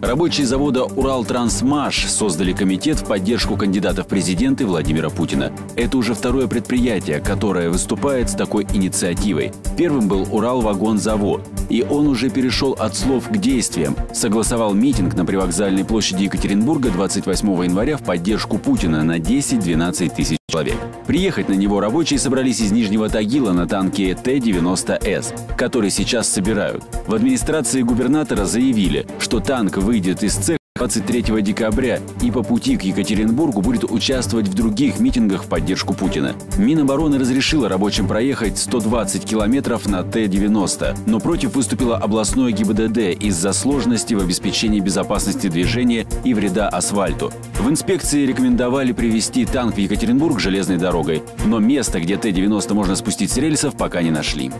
Рабочие завода «Уралтрансмаш» создали комитет в поддержку кандидата в президенты Владимира Путина. Это уже второе предприятие, которое выступает с такой инициативой. Первым был «Уралвагонзавод». И он уже перешел от слов к действиям. Согласовал митинг на привокзальной площади Екатеринбурга 28 января в поддержку Путина на 10-12 тысяч человек. Приехать на него рабочие собрались из Нижнего Тагила на танке Т-90С, который сейчас собирают. В администрации губернатора заявили, что танк выйдет из цеха 23 декабря и по пути к Екатеринбургу будет участвовать в других митингах в поддержку Путина. Минобороны разрешила рабочим проехать 120 километров на Т-90, но против выступило областное ГИБДД из-за сложности в обеспечении безопасности движения и вреда асфальту. В инспекции рекомендовали привезти танк в Екатеринбург железной дорогой, но место, где Т-90 можно спустить с рельсов, пока не нашли.